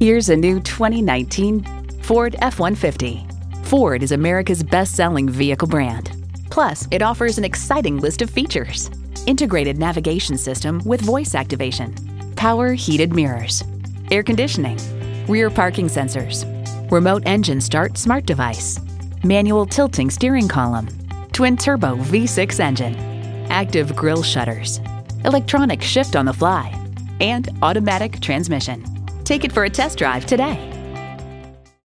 Here's a new 2019 Ford F-150. Ford is America's best-selling vehicle brand. Plus, it offers an exciting list of features. Integrated navigation system with voice activation, power heated mirrors, air conditioning, rear parking sensors, remote engine start smart device, manual tilting steering column, twin turbo V6 engine, active grille shutters, electronic shift on the fly, and automatic transmission. Take it for a test drive today.